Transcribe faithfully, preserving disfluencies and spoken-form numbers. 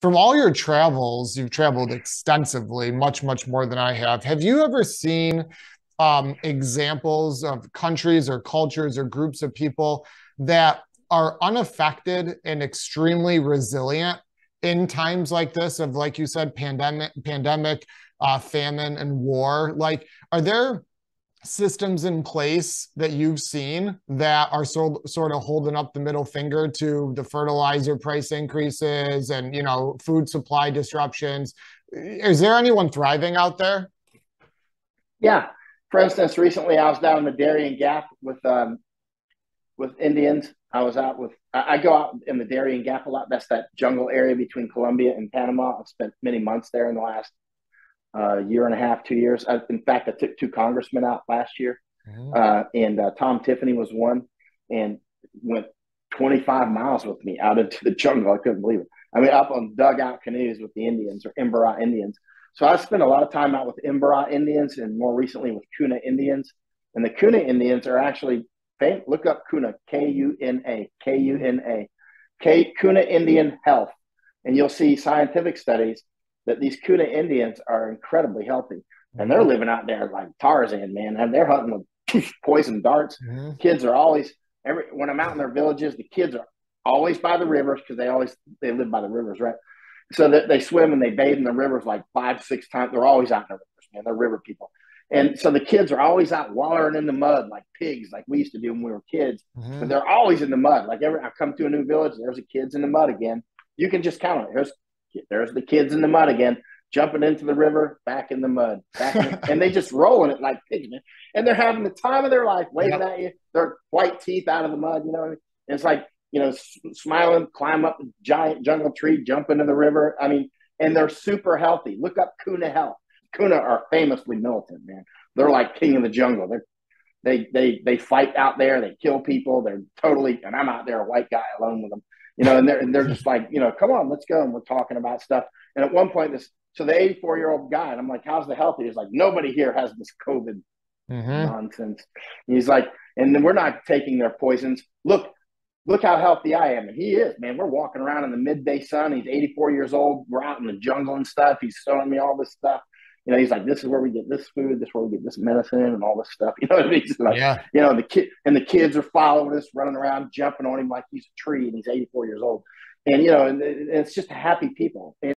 From all your travels, you've traveled extensively, much, much more than I have. Have you ever seen um, examples of countries or cultures or groups of people that are unaffected and extremely resilient in times like this of, like you said, pandemic, pandemic, uh, famine, and war? Like, are there systems in place that you've seen that are so, sort of holding up the middle finger to the fertilizer price increases and, you know, food supply disruptions? Is there anyone thriving out there? Yeah. For instance, recently I was down in the Darien Gap with um, with Indians. I was out with, I go out in the Darien Gap a lot. That's that jungle area between Colombia and Panama. I've spent many months there in the last uh, year and a half, two years. I, in fact, I took two congressmen out last year. Mm-hmm. uh, and uh, Tom Tiffany was one and went twenty-five miles with me out into the jungle. I couldn't believe it. I mean, up on dugout canoes with the Indians or Embera Indians. So I spent a lot of time out with Embera Indians and more recently with Kuna Indians. And the Kuna Indians are actually, look up Kuna, K U N A, K U N A, K, Kuna Indian Health. And you'll see scientific studies that these Kuna Indians are incredibly healthy. And they're living out there like Tarzan, man. And they're hunting with poison darts. Mm-hmm. Kids are always, every, when I'm out in their villages, the kids are always by the rivers because they always, they live by the rivers, right? So that they swim and they bathe in the rivers like five, six times. They're always out in the rivers, man. They're river people. And so the kids are always out wallowing in the mud like pigs, like we used to do when we were kids. Mm-hmm. But they're always in the mud. Like every, I come to a new village, there's the kids in the mud again. You can just count on it. There's, there's the kids in the mud again, jumping into the river, back in the mud. Back in the, and they just rolling it like pigs, man. And they're having the time of their life, waving yep. at you, their white teeth out of the mud, you know what I mean? And it's like, you know, smiling, climb up a giant jungle tree, jump into the river. I mean, and they're super healthy. Look up Kuna Health. Kuna are famously militant, man. They're like king of the jungle. They're, they they they fight out there. They kill people. They're totally, and I'm out there a white guy alone with them, you know. And they're and they're just like, you know, come on, let's go. And we're talking about stuff. And at one point, this so the eighty-four year old guy, and I'm like, how's the healthy? He's like, nobody here has this COVID mm-hmm. nonsense. And he's like, and then we're not taking their poisons. Look. Look how healthy I am. And he is, man. We're walking around in the midday sun. He's eighty-four years old. We're out in the jungle and stuff. He's showing me all this stuff. You know, he's like, this is where we get this food. This is where we get this medicine and all this stuff. You know what I mean? He's like, yeah. You know, the kid and the kids are following us, running around, jumping on him like he's a tree, and he's eighty-four years old. And, you know, and, and it's just happy people. And